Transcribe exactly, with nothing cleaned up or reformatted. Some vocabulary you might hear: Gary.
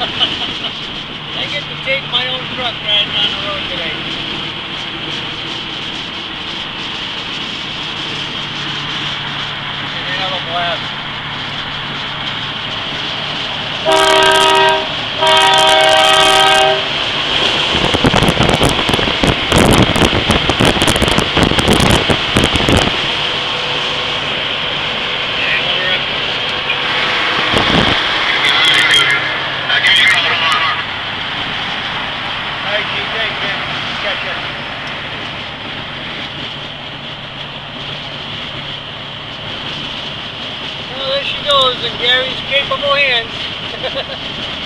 I get to take my own truck riding on the road today. And another blast. Well, there she goes in Gary's capable hands.